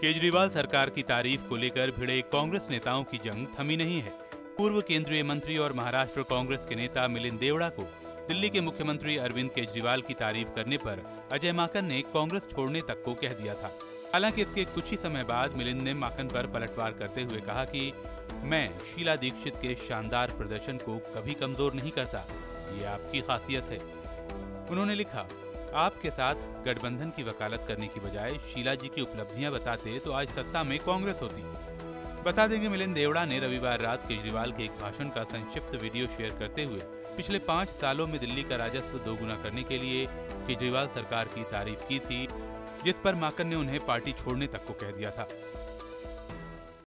केजरीवाल सरकार की तारीफ को लेकर भिड़े कांग्रेस नेताओं की जंग थमी नहीं है। पूर्व केंद्रीय मंत्री और महाराष्ट्र कांग्रेस के नेता मिलिंद देवड़ा को दिल्ली के मुख्यमंत्री अरविंद केजरीवाल की तारीफ करने पर अजय माकन ने कांग्रेस छोड़ने तक को कह दिया था। हालांकि इसके कुछ ही समय बाद मिलिंद ने माकन पर पलटवार करते हुए कहा कि मैं शीला दीक्षित के शानदार प्रदर्शन को कभी कमजोर नहीं करता, ये आपकी खासियत है। उन्होंने लिखा, आपके साथ गठबंधन की वकालत करने की बजाय शीला जी की उपलब्धियां बताते तो आज सत्ता में कांग्रेस होती। बता दें कि मिलिंद देवड़ा ने रविवार रात केजरीवाल के एक भाषण का संक्षिप्त वीडियो शेयर करते हुए पिछले 5 सालों में दिल्ली का राजस्व दोगुना करने के लिए केजरीवाल सरकार की तारीफ की थी, जिस पर माकन ने उन्हें पार्टी छोड़ने तक को कह दिया था।